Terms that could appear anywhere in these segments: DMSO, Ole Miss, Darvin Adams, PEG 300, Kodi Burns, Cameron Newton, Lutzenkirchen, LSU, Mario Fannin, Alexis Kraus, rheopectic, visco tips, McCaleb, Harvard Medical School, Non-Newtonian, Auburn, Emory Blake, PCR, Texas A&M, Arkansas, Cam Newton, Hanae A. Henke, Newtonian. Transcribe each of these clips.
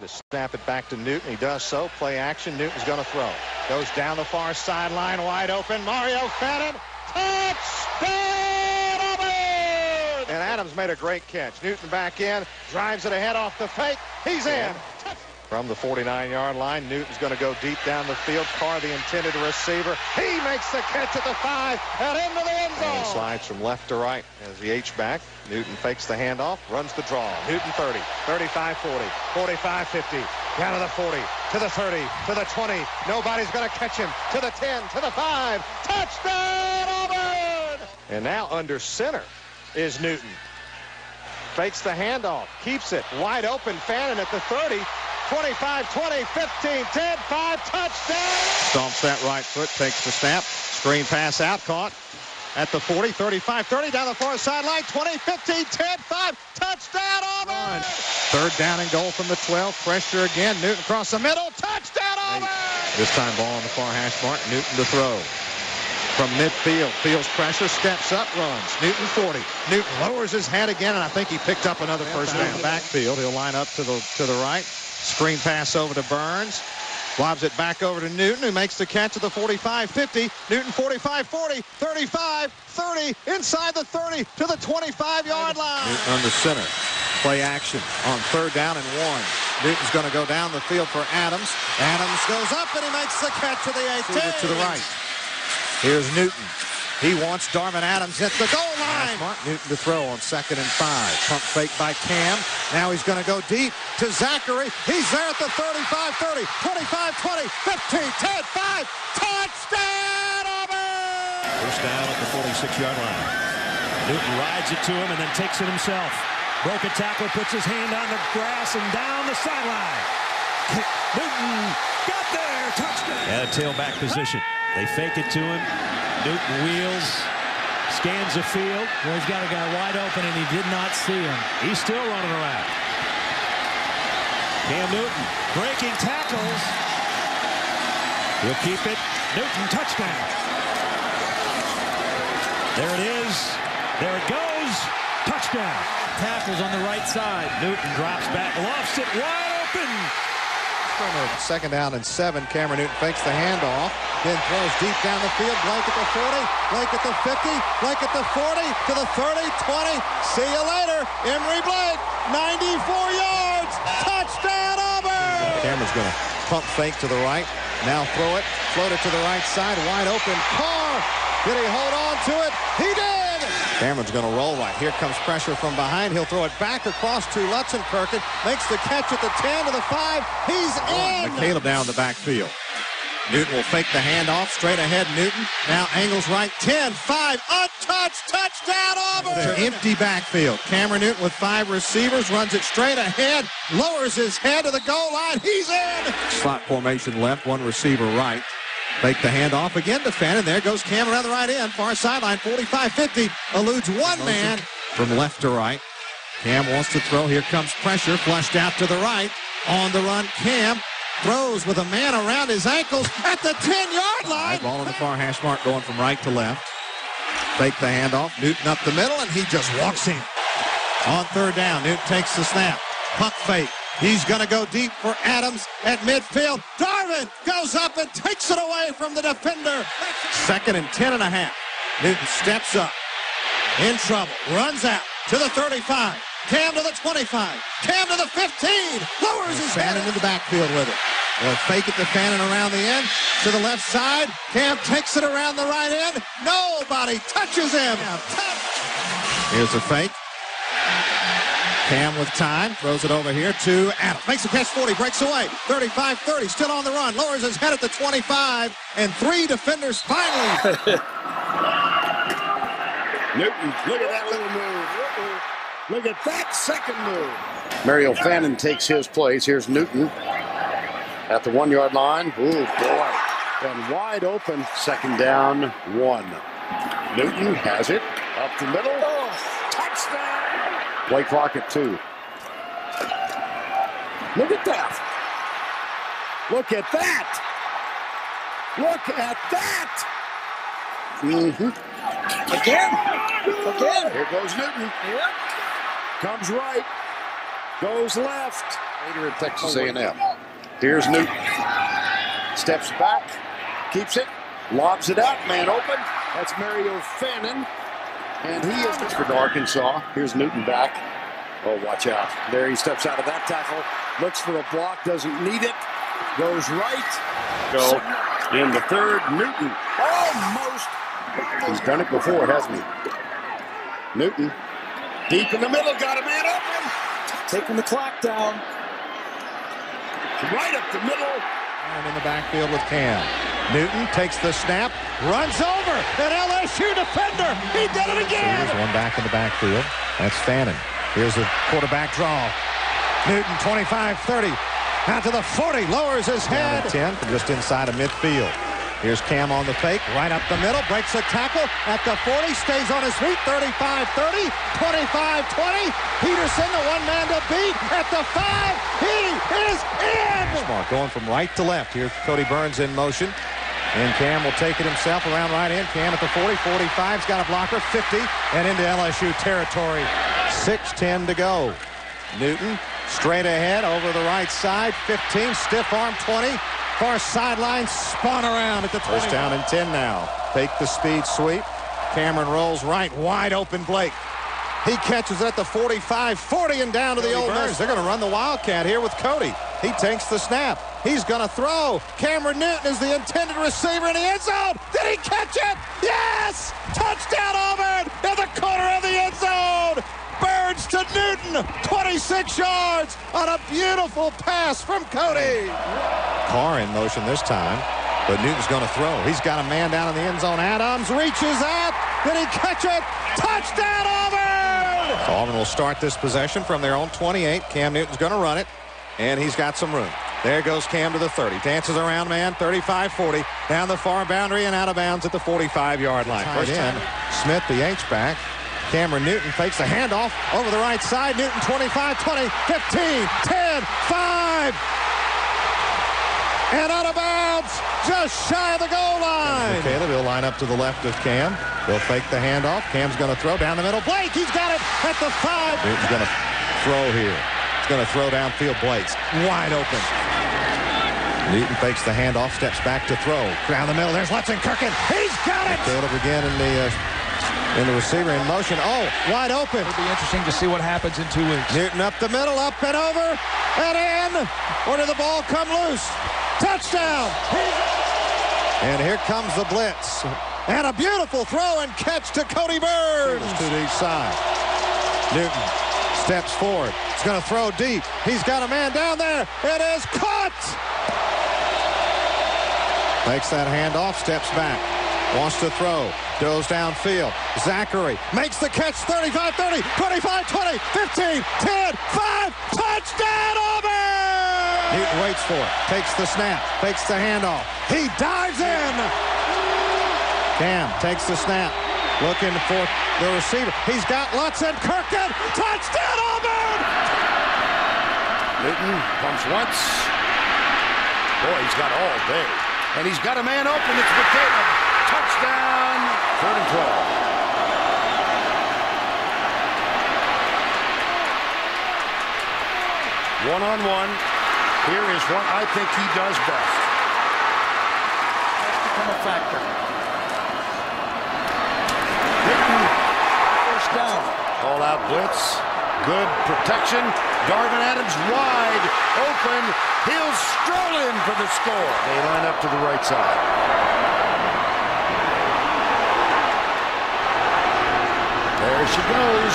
To snap it back to Newton. He does so. Play action. Newton's going to throw. Goes down the far sideline. Wide open. Mario Fannin. Touchdown, Auburn! And Adams made a great catch. Newton back in. Drives it ahead off the fake. He's in. From the 49-yard line, Newton's going to go deep down the field. Carr, the intended receiver. He makes the catch at the 5 and into the end zone. And slides from left to right as the H-back. Newton fakes the handoff, runs the draw. Newton 30, 35, 40, 45, 50. Down to the 40, to the 30, to the 20. Nobody's going to catch him. To the 10, to the 5. Touchdown, Auburn! And now under center is Newton. Fakes the handoff, keeps it wide open. Fannin at the 30. 25, 20, 15, 10, 5, touchdown! Stomps that right foot, takes the snap. Screen pass out, caught at the 40, 35, 30, down the far sideline, 20, 15, 10, 5, touchdown, Auburn! Third down and goal from the 12, pressure again, Newton across the middle, touchdown, Auburn! This time ball on the far hash mark, Newton to throw. From midfield, feels pressure, steps up, runs. Newton 40. Newton lowers his head again, and I think he picked up another first down. Backfield, he'll line up to the right. Screen pass over to Burns. Lobs it back over to Newton, who makes the catch at the 45-50. Newton 45-40, 35-30, inside the 30 to the 25-yard line. Newton on the center. Play action on third down and 1. Newton's going to go down the field for Adams. Adams goes up, and he makes the catch to the 18. To the right. Here's Newton. He wants Darvin Adams at the goal line. Newton to throw on 2nd and 5. Pump fake by Cam. Now he's going to go deep to Zachary. He's there at the 35, 30, 25, 20, 15, 10, 5. Touchdown, Auburn! First down at the 46-yard line. Newton rides it to him and then takes it himself. Broke a tackle, puts his hand on the grass and down the sideline. Newton got there. Touchdown. At a tailback position. They fake it to him. Newton wheels, scans the field. Well, he's got a guy wide open, and he did not see him. He's still running around. Cam Newton breaking tackles. He'll keep it. Newton, touchdown. There it is. There it goes. Touchdown. Tackles on the right side. Newton drops back, lofts it wide open. From a 2nd down and 7, Cameron Newton fakes the handoff. Then throws deep down the field. Blake at the 40, Blake at the 50, Blake at the 40, to the 30, 20. See you later. Emory Blake, 94 yards. Touchdown, Auburn! Cameron's going to pump fake to the right. Now throw it. Float it to the right side. Wide open. Carr. Did he hold on to it? He did! Cameron's going to roll right. Here comes pressure from behind. He'll throw it back across to Lutzenkirchen. Makes the catch at the 10 to the 5. He's in! McCaleb down the backfield. Newton will fake the handoff. Straight ahead, Newton. Now angles right. 10, 5, untouched. Touchdown, Auburn! Empty backfield. Cameron Newton with 5 receivers. Runs it straight ahead. Lowers his head to the goal line. He's in! Slot formation left. 1 receiver right. Fake the handoff again to Fannin. There goes Cameron on the right end. Far sideline. 45-50. Eludes one man. From left to right. Cam wants to throw. Here comes pressure. Flushed out to the right. On the run, Cam. Throws with a man around his ankles at the 10-yard line. Ball on the far hash mark going from right to left. Fake the handoff. Newton up the middle, and he just walks in. On third down, Newton takes the snap. Pump fake. He's going to go deep for Adams at midfield. Darvin goes up and takes it away from the defender. 2nd and 10½. Newton steps up. In trouble. Runs out to the 35. Cam to the 25. Cam to the 15. Lowers his head into the backfield with it. They'll fake it to Fannin around the end, to the left side. Cam takes it around the right end. Nobody touches him. Here's a fake. Cam with time, throws it over here to Adams. Makes a catch, 40, breaks away. 35-30, still on the run. Lowers his head at the 25, and 3 defenders finally. Newton, look at that little move. Look at that second move. Mario Fannin takes his place. Here's Newton at the 1-yard line. Ooh, boy. And wide open. 2nd down, 1. Newton has it. Up the middle. Oh, touchdown. Play clock at 2. Look at that. Look at that. Look at that. Mm-hmm. Again. Here goes Newton. Yep. Comes right, goes left, leader at Texas A&M. Here's Newton. Steps back, keeps it, lobs it out, man open. That's Mario Fannin, and he is for Arkansas. Here's Newton back. Oh, watch out. There he steps out of that tackle, looks for a block, doesn't need it, goes right. Go in the third, Newton. Almost. He's done it before, hasn't he? Newton, deep in the middle, got a man open. Taking the clock down. Right up the middle. And in the backfield with Cam. Newton takes the snap, runs over an LSU defender. He did it again. There's one back in the backfield. That's Fannin. Here's a quarterback draw. Newton 25-30. Out to the 40. Lowers his head. 10 from just inside of midfield. Here's Cam on the fake. Right up the middle. Breaks the tackle at the 40. Stays on his feet. 35-30. 25-20. Peterson, the one man to beat at the 5. He is in. Smart going from right to left. Here's Kodi Burns in motion. And Cam will take it himself around right end. Cam at the 40. 45's got a blocker. 50. And into LSU territory. 6:10 to go. Newton straight ahead over the right side. 15. Stiff arm. 20. Far sideline, spun around at the 20. First down and 10 now. Take the speed sweep. Cameron rolls right, wide open Blake. He catches it at the 45, 40 and down to the Ole Miss. They're going to run the Wildcat here with Kodi. He takes the snap. He's going to throw. Cameron Newton is the intended receiver in the end zone. Did he catch it? Yes! Touchdown Auburn in the corner of the end zone. Burns to Newton, 26 yards on a beautiful pass from Kodi. Carr in motion this time, but Newton's going to throw. He's got a man down in the end zone. Adams reaches out. Did he catch it? Touchdown Auburn! So Auburn will start this possession from their own 28. Cam Newton's going to run it, and he's got some room. There goes Cam to the 30. Dances around, man, 35-40. Down the far boundary and out of bounds at the 45-yard line. First in, Smith, the H-back. Cameron Newton fakes a handoff over the right side. Newton 25, 20, 15, 10, 5. And out of bounds, just shy of the goal line. McCaleb will line up to the left of Cam. He'll fake the handoff. Cam's going to throw down the middle. Blake, he's got it at the 5. Newton's going to throw here. He's going to throw downfield. Blake's wide open. Newton fakes the handoff, steps back to throw. Down the middle, there's Lutzenkirchen. He's got it! McCaleb again in the receiver in motion. Oh, wide open. It'll be interesting to see what happens in 2 weeks. Newton up the middle, up and over, and in. Or did the ball come loose? Touchdown! And here comes the blitz. And a beautiful throw and catch to Kodi Burns. To each side. Newton steps forward. He's going to throw deep. He's got a man down there. It is caught! Makes that handoff, steps back, wants to throw, goes downfield. Zachary makes the catch, 35-30, 25-20, 15, 10, 5, touchdown Auburn! Newton waits for it, takes the snap, fakes the handoff. He dives in! Cam takes the snap, looking for the receiver. He's got Lutzenkirchen, touchdown Auburn! Newton pumps once. Boy, he's got all day. And he's got a man open. It's McCaleb. Touchdown. 3rd and 12. One-on-one. Here is what I think he does best. Has become a factor. First down. All-out blitz. Good protection. Darvin Adams wide open. He'll stroll in for the score. They line up to the right side. There she goes.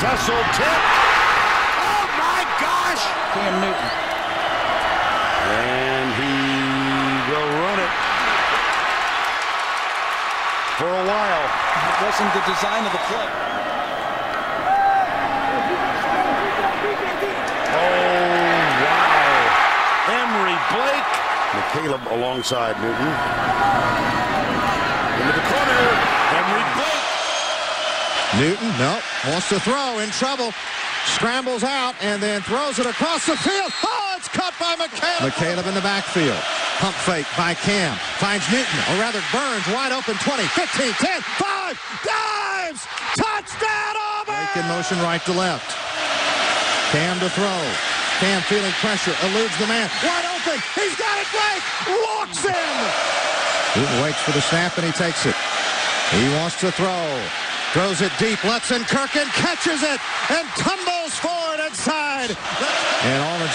Tussle tip. Oh, my gosh. Cam Newton. And he will run it. For a while. It wasn't the design of the play. Emory Blake. McCaleb alongside Newton. Into the corner. Emory Blake. Newton, nope. Wants to throw. In trouble. Scrambles out and then throws it across the field. Oh, it's caught by McCaleb. McCaleb in the backfield. Pump fake by Cam. Finds Newton, or rather Burns, wide open. 20, 15, 10, 5. Dives. Touchdown Auburn. Blake in motion right to left. Cam to throw. Cam feeling pressure, eludes the man. Wide open, he's got it, Blake! Walks in! Newton waits for the snap, and he takes it. He wants to throw. Throws it deep. Lutzenkirchen catches it and tumbles forward inside. And Auburn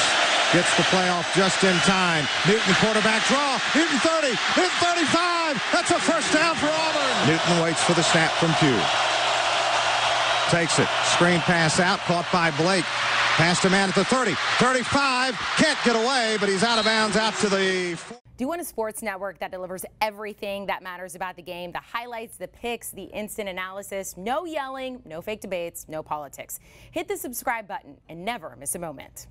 gets the playoff just in time. Newton quarterback draw. Newton 30. Newton 35. That's a first down for Auburn. Newton waits for the snap from Pugh. Takes it. Screen pass out. Caught by Blake. Passed a man at the 30. 35. Can't get away, but he's out of bounds out to the 40. Do you want a sports network that delivers everything that matters about the game? The highlights, the picks, the instant analysis, no yelling, no fake debates, no politics. Hit the subscribe button and never miss a moment.